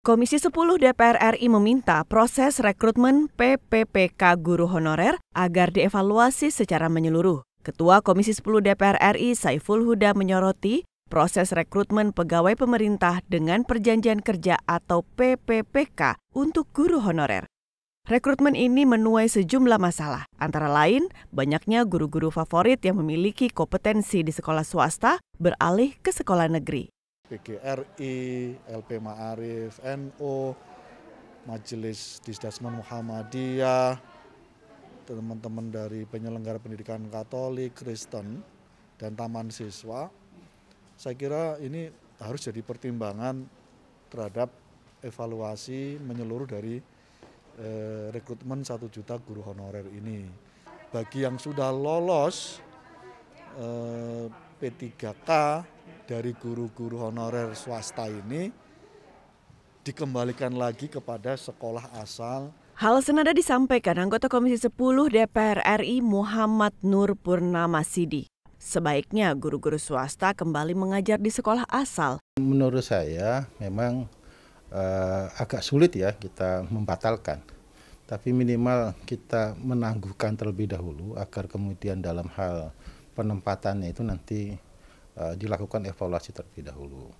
Komisi 10 DPR RI meminta proses rekrutmen PPPK guru honorer agar dievaluasi secara menyeluruh. Ketua Komisi 10 DPR RI Syaiful Huda menyoroti proses rekrutmen pegawai pemerintah dengan perjanjian kerja atau PPPK untuk guru honorer. Rekrutmen ini menuai sejumlah masalah, antara lain banyaknya guru-guru favorit yang memiliki kompetensi di sekolah swasta beralih ke sekolah negeri. PGRI, LP Ma'arif, NO, Majelis Dikdasmen Muhammadiyah, teman-teman dari penyelenggara pendidikan Katolik, Kristen, dan Taman Siswa, saya kira ini harus jadi pertimbangan terhadap evaluasi menyeluruh dari rekrutmen 1 juta guru honorer ini. Bagi yang sudah lolos P3K, dari guru-guru honorer swasta ini dikembalikan lagi kepada sekolah asal. Hal senada disampaikan anggota Komisi 10 DPR RI Muhammad Nur Purnamasidi. Sebaiknya guru-guru swasta kembali mengajar di sekolah asal. Menurut saya memang agak sulit ya kita membatalkan. Tapi minimal kita menangguhkan terlebih dahulu agar kemudian dalam hal penempatannya itu nanti dilakukan evaluasi terlebih dahulu.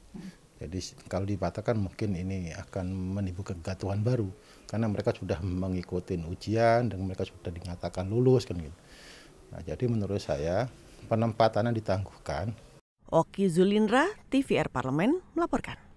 Jadi kalau dibatalkan mungkin ini akan menimbulkan kegaduhan baru karena mereka sudah mengikuti ujian dan mereka sudah dinyatakan lulus kan gitu. Nah, jadi menurut saya penempatannya ditangguhkan. Oki Zulindra, TVR Parlemen melaporkan.